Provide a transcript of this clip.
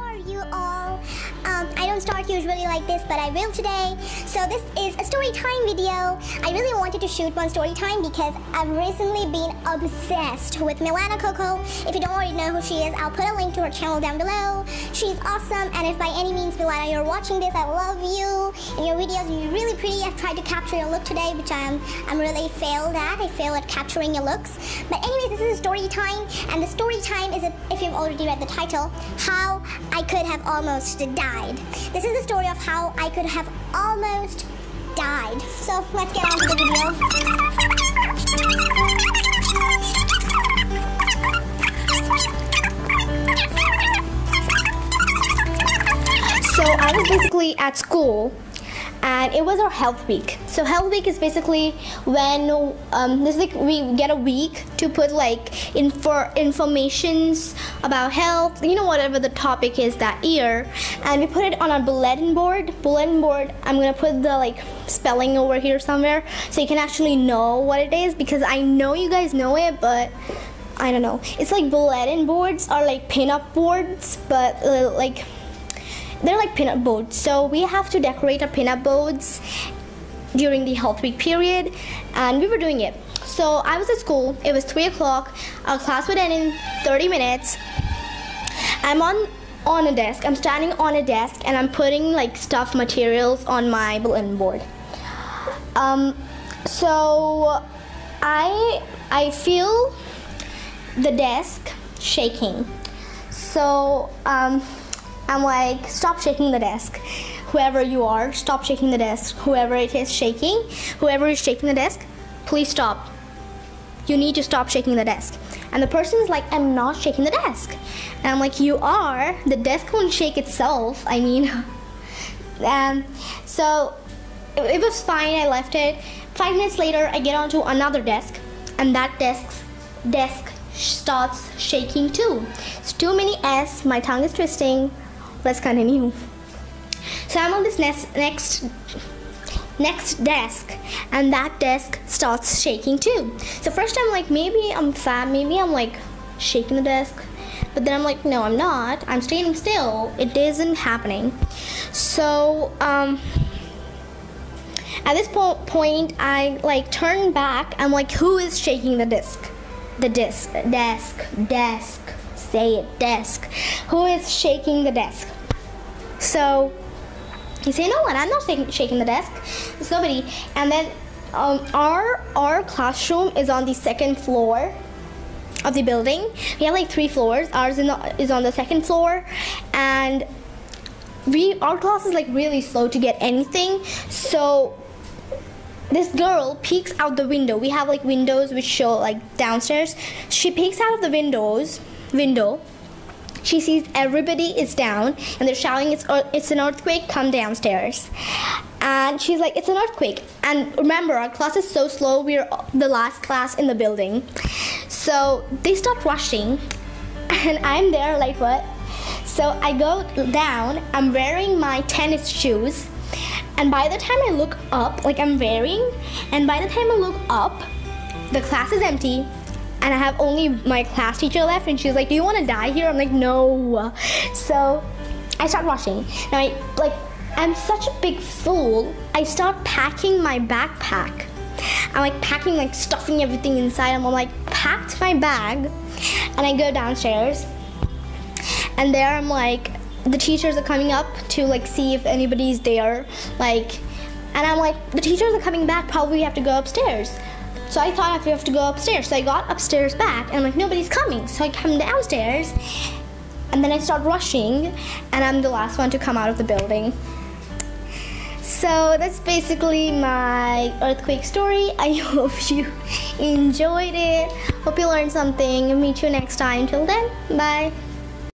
How are you all? I don't start usually like this, but I will today. So this is a story time video. I really wanted to shoot one story time because I've recently been obsessed with Milana Coco. If you don't already know who she is, I'll put a link to her channel down below. She's awesome, and if by any means, Milana, you're watching this, I love you and your videos, and you're really pretty. I've tried to capture your look today, which I'm really failed at. I fail at capturing your looks. But anyways, this is a story time, and the story time is, if you've already read the title, How I Could Have Almost Died. This is the story of how I could have almost died. So let's get on to the video. So I was basically at school, and it was our health week. So health week is basically when this is like we get a week to put like informations about health, you know, whatever the topic is that year, and we put it on our bulletin board. I'm gonna put the like spelling over here somewhere so you can actually know what it is, because I know you guys know it, but I don't know. It's like bulletin boards are like pin-up boards, but they're like pin-up boards, so we have to decorate our pin-up boards during the health week period, and we were doing it. So I was at school, it was 3 o'clock, our class would end in 30 minutes. I'm on a desk, I'm standing on a desk, and I'm putting like stuff materials on my bulletin board. So I feel the desk shaking, so I'm like, stop shaking the desk. Whoever you are, stop shaking the desk. Whoever it is shaking, whoever is shaking the desk, please stop. You need to stop shaking the desk. And the person is like, I'm not shaking the desk. And I'm like, you are. The desk won't shake itself. I mean, so it was fine. I left it. 5 minutes later, I get onto another desk, and that desk starts shaking too. It's too many S. My tongue is twisting. Let's continue. So I'm on this next desk, and that desk starts shaking too. So first I'm like, maybe I'm fat, maybe I'm like shaking the desk, but then I'm like, no, I'm not. I'm standing still. It isn't happening. So at this point, I like turn back. I'm like, who is shaking the desk? The desk. Say it, desk. Who is shaking the desk? So you say, no one, I'm not shaking the desk. It's nobody. And then our classroom is on the second floor of the building. We have like 3 floors. Ours is on the second floor, and our class is like really slow to get anything. So this girl peeks out the window. We have like windows which show like downstairs. She peeks out of the window. She sees everybody is down, and they're shouting, it's an earthquake, come downstairs. And she's like, it's an earthquake. And remember, our class is so slow, we're the last class in the building. So they start rushing, and I'm there like, what? So I go down, I'm wearing my tennis shoes, and by the time I look up, like I'm wearing, and by the time I look up, the class is empty. And I have only my class teacher left, and she's like, do you want to die here? I'm like, no. So I start rushing. Now I'm such a big fool. I start packing my backpack. I'm like packing, like stuffing everything inside. I'm like packed my bag, and I go downstairs. And there I'm like, the teachers are coming up to like see if anybody's there. And I'm like, the teachers are coming back, probably we have to go upstairs. So I thought I have to go upstairs. So I got upstairs back, and I'm like, nobody's coming. So I come downstairs, and then I start rushing, and I'm the last one to come out of the building. So that's basically my earthquake story. I hope you enjoyed it. Hope you learned something. Meet you next time. Till then, bye.